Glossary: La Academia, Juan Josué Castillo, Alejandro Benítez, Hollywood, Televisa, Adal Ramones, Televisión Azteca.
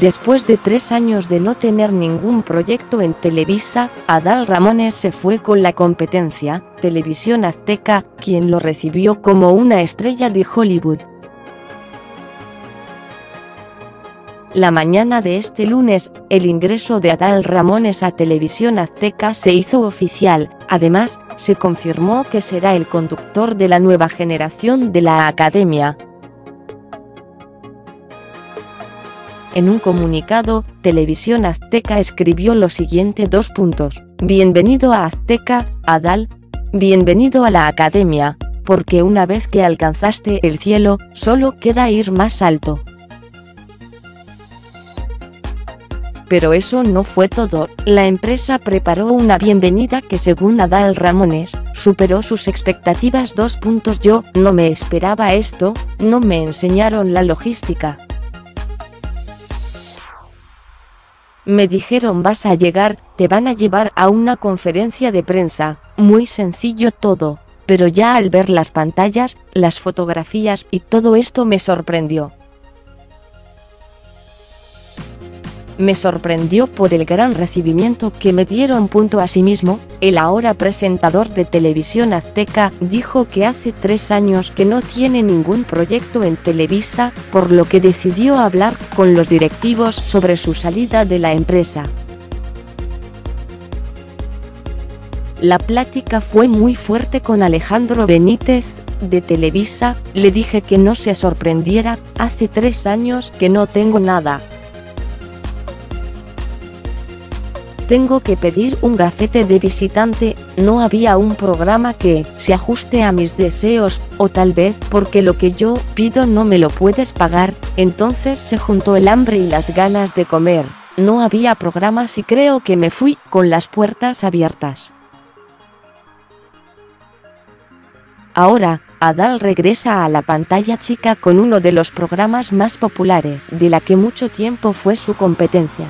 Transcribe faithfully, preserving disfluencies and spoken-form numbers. Después de tres años de no tener ningún proyecto en Televisa, Adal Ramones se fue con la competencia, Televisión Azteca, quien lo recibió como una estrella de Hollywood. La mañana de este lunes, el ingreso de Adal Ramones a Televisión Azteca se hizo oficial. Además, se confirmó que será el conductor de la nueva generación de la Academia. En un comunicado, Televisión Azteca escribió lo siguiente: dos puntos. Bienvenido a Azteca, Adal. Bienvenido a la Academia, porque una vez que alcanzaste el cielo, solo queda ir más alto. Pero eso no fue todo. La empresa preparó una bienvenida que, según Adal Ramones, superó sus expectativas. Dos puntos. Yo no me esperaba esto, no me enseñaron la logística. Me dijeron: vas a llegar, te van a llevar a una conferencia de prensa, muy sencillo todo, pero ya al ver las pantallas, las fotografías y todo esto me sorprendió. Me sorprendió por el gran recibimiento que me dieron. Punto. Asimismo, el ahora presentador de Televisión Azteca dijo que hace tres años que no tiene ningún proyecto en Televisa, por lo que decidió hablar con los directivos sobre su salida de la empresa. La plática fue muy fuerte con Alejandro Benítez, de Televisa. Le dije que no se sorprendiera, hace tres años que no tengo nada. Tengo que pedir un gafete de visitante, no había un programa que se ajuste a mis deseos, o tal vez porque lo que yo pido no me lo puedes pagar, entonces se juntó el hambre y las ganas de comer, no había programas y creo que me fui con las puertas abiertas. Ahora, Adal regresa a la pantalla chica con uno de los programas más populares, de la que mucho tiempo fue su competencia.